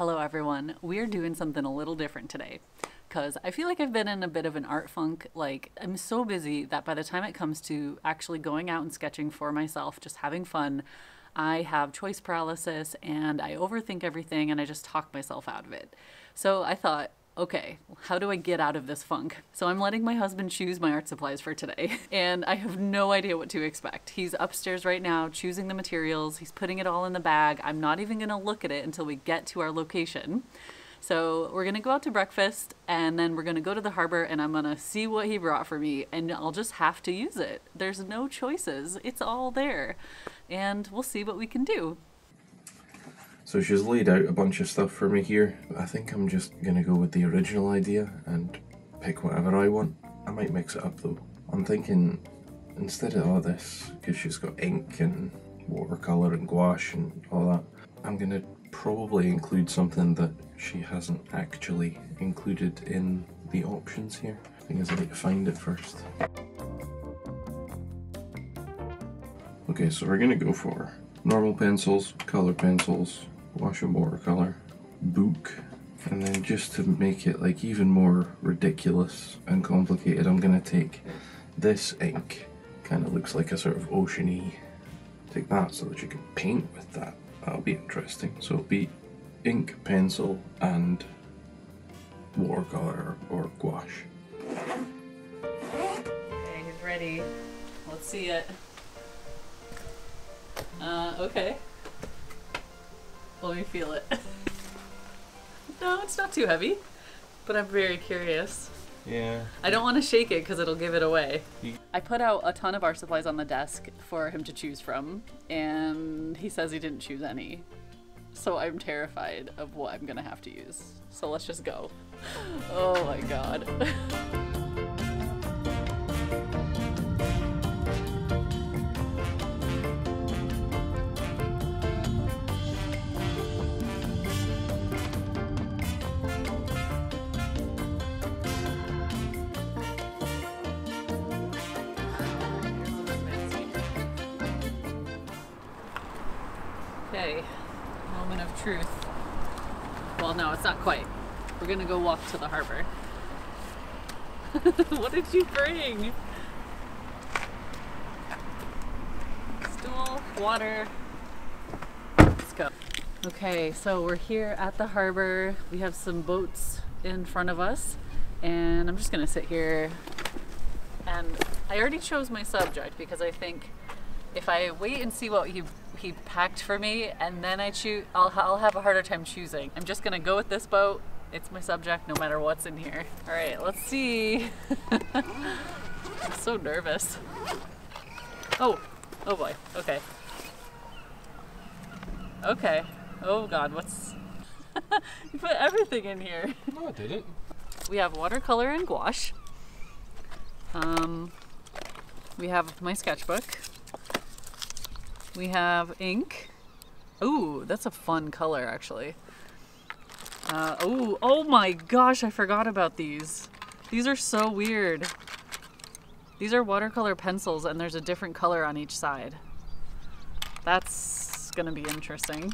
Hello everyone, we're doing something a little different today because I feel like I've been in a bit of an art funk. Like, I'm so busy that by the time it comes to actually going out and sketching for myself, just having fun, I have choice paralysis and I overthink everything and I just talk myself out of it. So I thought, okay, how do I get out of this funk? So I'm letting my husband choose my art supplies for today and I have no idea what to expect. He's upstairs right now choosing the materials. He's putting it all in the bag. I'm not even gonna look at it until we get to our location. So we're gonna go out to breakfast and then we're gonna go to the harbor and I'm gonna see what he brought for me and I'll just have to use it. There's no choices, it's all there. And we'll see what we can do. So she's laid out a bunch of stuff for me here. I think I'm just gonna go with the original idea and pick whatever I want. I might mix it up though. I'm thinking instead of all this, because she's got ink and watercolor and gouache and all that, I'm gonna probably include something that she hasn't actually included in the options here. I think I need to find it first. Okay, so we're gonna go for normal pencils, colour pencils, wash and watercolor, book, and then just to make it like even more ridiculous and complicated, I'm gonna take this ink, kind of looks like a sort of ocean-y, take that so that you can paint with that. That'll be interesting. So it'll be ink, pencil, and watercolor or gouache. Okay, he's ready. Let's see it. Okay. Let me feel it. No, it's not too heavy, but I'm very curious. Yeah. I don't want to shake it because it'll give it away. I put out a ton of art supplies on the desk for him to choose from, and he says he didn't choose any. So I'm terrified of what I'm gonna have to use. So let's just go. Oh my god. Okay, moment of truth. Well, no, it's not quite. We're gonna go walk to the harbor. What did you bring? Stool, water. Let's go. Okay, so we're here at the harbor. We have some boats in front of us, and I'm just gonna sit here. And I already chose my subject because I think if I wait and see what he packed for me and then I choose, I'll have a harder time choosing. I'm just gonna go with this boat. It's my subject no matter what's in here. All right, let's see. I'm so nervous. Oh boy, okay. Okay, oh god, what's... You put everything in here. No, I didn't. We have watercolor and gouache. We have my sketchbook. We have ink. Ooh, that's a fun color actually. Oh my gosh, I forgot about these. These are so weird. These are watercolor pencils and there's a different color on each side. That's gonna be interesting.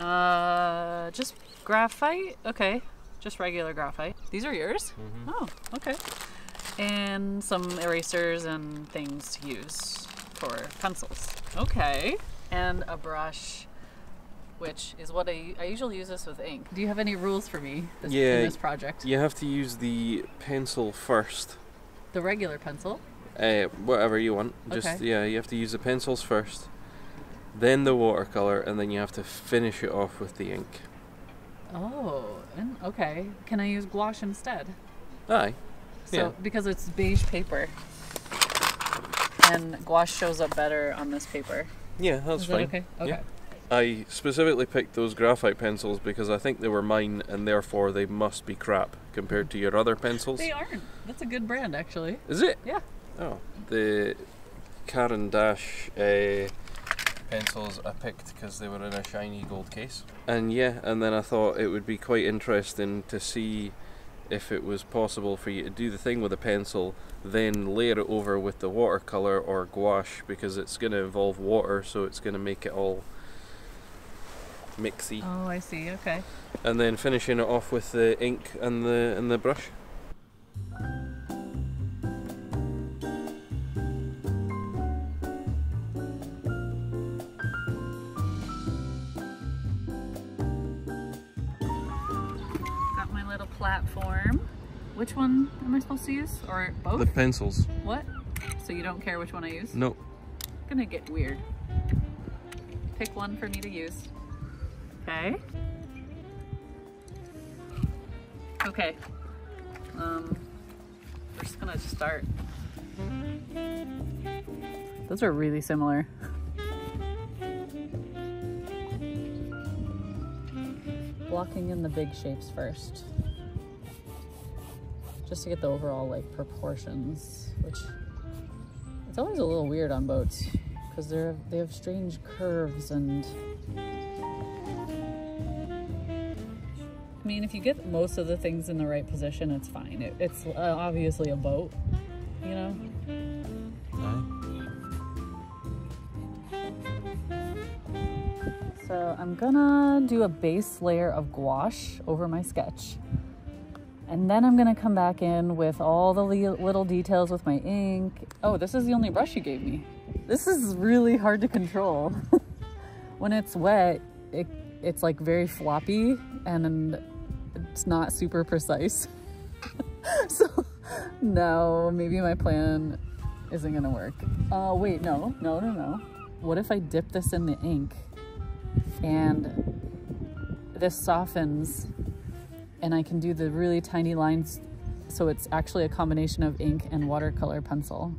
Just graphite? Okay, just regular graphite. These are yours? Mm-hmm. Oh, okay. And some erasers and things to use for pencils. Okay. And a brush, which is what I usually use this with ink. Do you have any rules for me in this project? You have to use the pencil first. The regular pencil? Whatever you want. Just okay. Yeah, you have to use the pencils first, then the watercolor, and then you have to finish it off with the ink. Oh, okay. Can I use gouache instead? Aye. So, yeah. Because it's beige paper. And gouache shows up better on this paper. Yeah, that's fine. Okay? Okay. Yeah. I specifically picked those graphite pencils because I think they were mine and therefore they must be crap compared to your other pencils. They aren't. That's a good brand actually. Is it? Yeah. Oh. The Caran d'Ache pencils I picked because they were in a shiny gold case. And yeah, and then I thought it would be quite interesting to see if it was possible for you to do the thing with a pencil, then layer it over with the watercolor or gouache because it's going to involve water, so it's going to make it all mixy. Oh, I see. Okay. And then finishing it off with the ink and the brush. Got my little platform. Which one am I supposed to use, or both? The pencils. What? So you don't care which one I use? Nope. Gonna get weird. Pick one for me to use. Okay. Okay. We're just gonna start. Those are really similar. Blocking in the big shapes first, just to get the overall like proportions, which it's always a little weird on boats because they have strange curves. And I mean, if you get most of the things in the right position, it's fine. It's obviously a boat, you know. So I'm gonna do a base layer of gouache over my sketch. And then I'm gonna come back in with all the little details with my ink. Oh, this is the only brush you gave me. This is really hard to control. When it's wet, it's like very floppy and it's not super precise. So no, maybe my plan isn't gonna work. Wait, no. What if I dip this in the ink and this softens? And I can do the really tiny lines, so it's actually a combination of ink and watercolor pencil.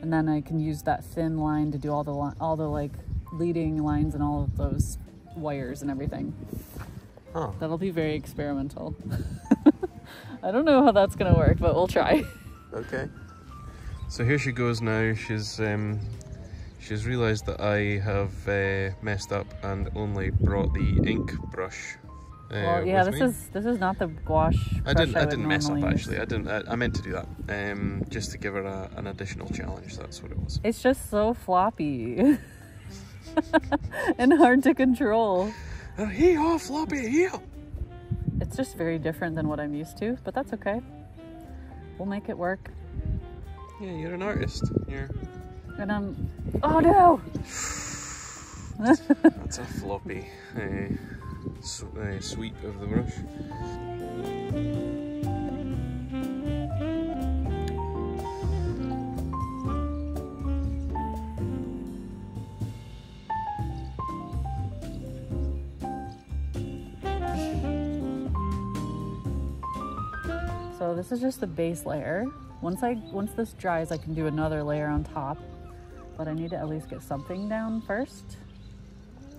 And then I can use that thin line to do all the like leading lines and all of those wires and everything. Huh. That'll be very experimental. I don't know how that's gonna work, but we'll try. Okay. So here she goes now. She's realized that I have messed up and only brought the ink brush. Well, yeah, this is not the gouache. I didn't mess up actually. I meant to do that, just to give her an additional challenge. That's what it was. It's just so floppy and hard to control. Hee-haw, floppy, hee-haw. It's just very different than what I'm used to, but that's okay. We'll make it work. Yeah, you're an artist. And I'm. Oh no! That's a floppy. Hey. Sweep of the brush. So this is just the base layer. Once this dries, I can do another layer on top, but I need to at least get something down first.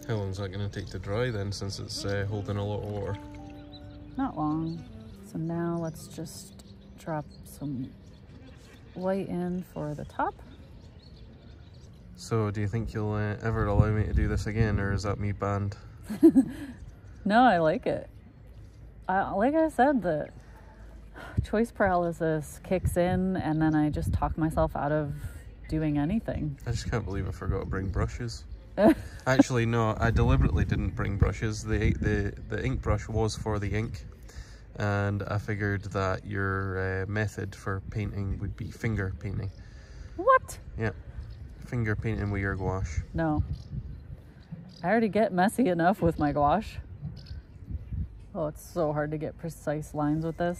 How long is that going to take to dry then, since it's holding a lot of water? Not long. So now let's just drop some white in for the top. So do you think you'll ever allow me to do this again, or is that me banned? No, I like it. Like I said, the choice paralysis kicks in and then I just talk myself out of doing anything. I just can't believe I forgot to bring brushes. Actually, no, I deliberately didn't bring brushes. The ink brush was for the ink, and I figured that your method for painting would be finger painting. What? Yeah, finger painting with your gouache. No, I already get messy enough with my gouache. Oh, it's so hard to get precise lines with this.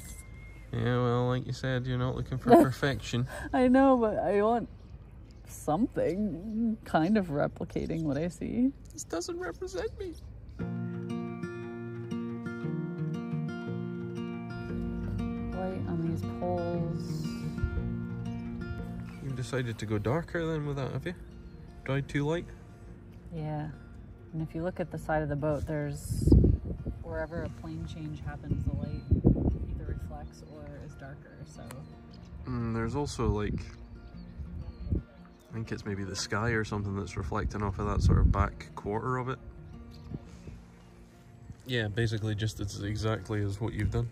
Yeah, well, like you said, you're not looking for perfection. I know, but I want something kind of replicating what I see. This doesn't represent me. Light on these poles. You've decided to go darker then with that, have you? Dried too light? Yeah. And if you look at the side of the boat, there's wherever a plane change happens, the light either reflects or is darker, so. There's also like, I think it's maybe the sky or something that's reflecting off of that sort of back quarter of it. Yeah, basically just as exactly as what you've done.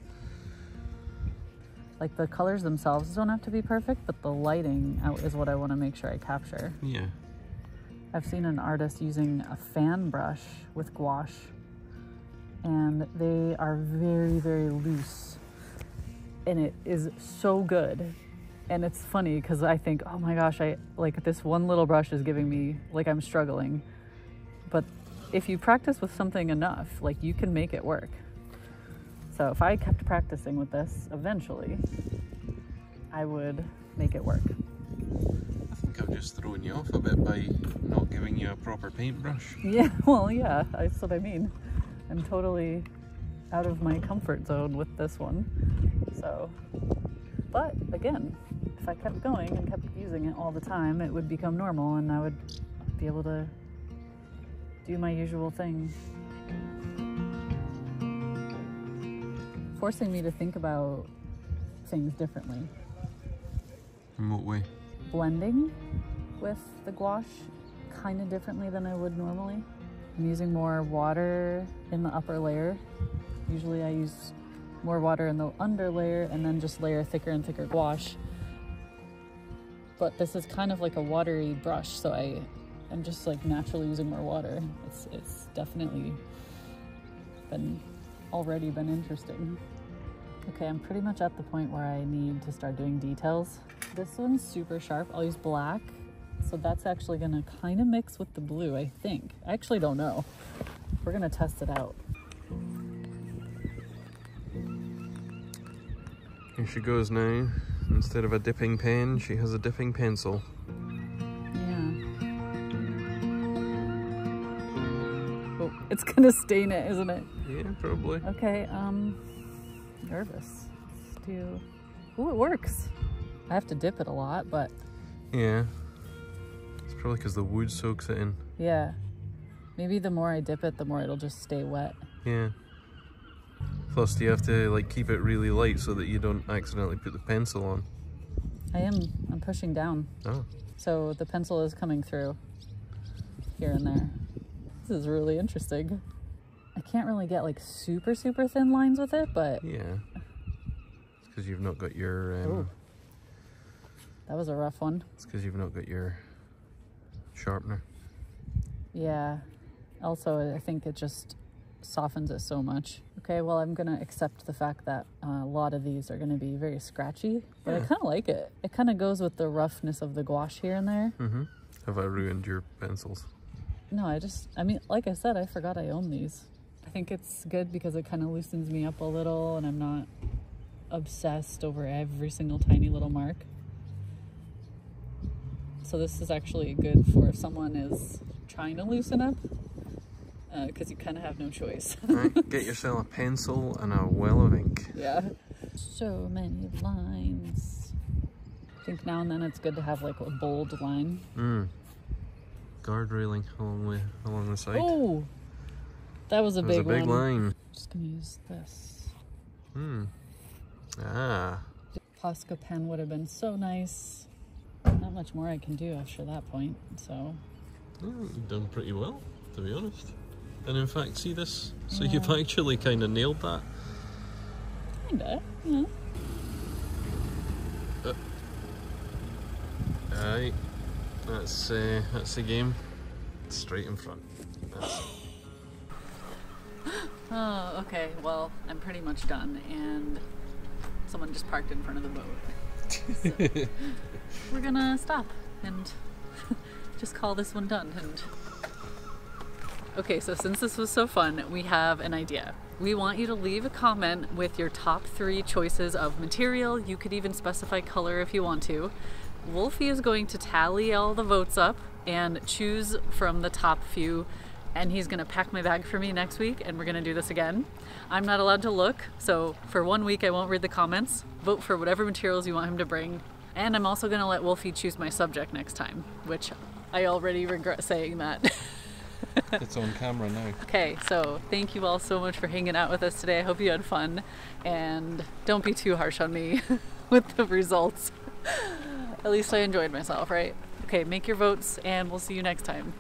Like the colors themselves don't have to be perfect, but the lighting is what I want to make sure I capture. Yeah. I've seen an artist using a fan brush with gouache and they are very, very loose, and it is so good. And it's funny because I think, oh my gosh, I like this one little brush is giving me, like, I'm struggling. But if you practice with something enough, like, you can make it work. So if I kept practicing with this, eventually I would make it work. I think I've just thrown you off a bit by not giving you a proper paintbrush. Yeah, well, yeah, that's what I mean. I'm totally out of my comfort zone with this one. So, but again, if I kept going and kept using it all the time, it would become normal and I would be able to do my usual thing. Forcing me to think about things differently. In what way? Blending with the gouache kind of differently than I would normally. I'm using more water in the upper layer. Usually I use more water in the under layer and then just layer thicker and thicker gouache. But this is kind of like a watery brush, so I'm just like naturally using more water. It's definitely already been interesting. Okay, I'm pretty much at the point where I need to start doing details. This one's super sharp. I'll use black. So that's actually gonna kind of mix with the blue, I think. I actually don't know. We're gonna test it out. Here she goes now. Instead of a dipping pen, she has a dipping pencil. It's gonna stain it, isn't it? Yeah, probably. Okay, nervous. Let's do... Ooh, it works! I have to dip it a lot, but... Yeah. It's probably because the wood soaks it in. Yeah. Maybe the more I dip it, the more it'll just stay wet. Yeah. Plus, you have to, like, keep it really light so that you don't accidentally put the pencil on. I am. I'm pushing down. Oh. So the pencil is coming through here and there. This is really interesting. I can't really get like super, super thin lines with it, but... Yeah. It's because you've not got your... That was a rough one. It's because you've not got your sharpener. Yeah. Also, I think it just softens it so much. Okay, well, I'm going to accept the fact that a lot of these are going to be very scratchy, but yeah. I kind of like it. It kind of goes with the roughness of the gouache here and there. Mm-hmm. Have I ruined your pencils? No, I mean, like I said, I forgot I own these. I think it's good because it kind of loosens me up a little and I'm not obsessed over every single tiny little mark. So this is actually good for if someone is trying to loosen up, because you kind of have no choice. Right, get yourself a pencil and a well of ink. Yeah. So many lines. I think now and then it's good to have like a bold line. Mm. Guard railing along the side. Oh, that was a big line. Just gonna use this. Hmm. Ah. Posca pen would have been so nice. Not much more I can do after that point. So. Yeah, you've done pretty well, to be honest. And in fact, see this. So yeah. You've actually kind of nailed that. Kinda. Yeah. Aye. That's the game. Straight in front. Oh, okay. Well, I'm pretty much done, and someone just parked in front of the boat. So we're gonna stop and just call this one done. And okay, so since this was so fun, we have an idea. We want you to leave a comment with your top 3 choices of material. You could even specify color if you want to. Wolfie is going to tally all the votes up and choose from the top few, and he's going to pack my bag for me next week, and we're going to do this again. I'm not allowed to look, so for 1 week I won't read the comments. Vote for whatever materials you want him to bring, and I'm also going to let Wolfie choose my subject next time, which I already regret saying that. It's on camera now. Okay, so thank you all so much for hanging out with us today. I hope you had fun, and don't be too harsh on me with the results. At least I enjoyed myself, right? Okay, make your votes and we'll see you next time.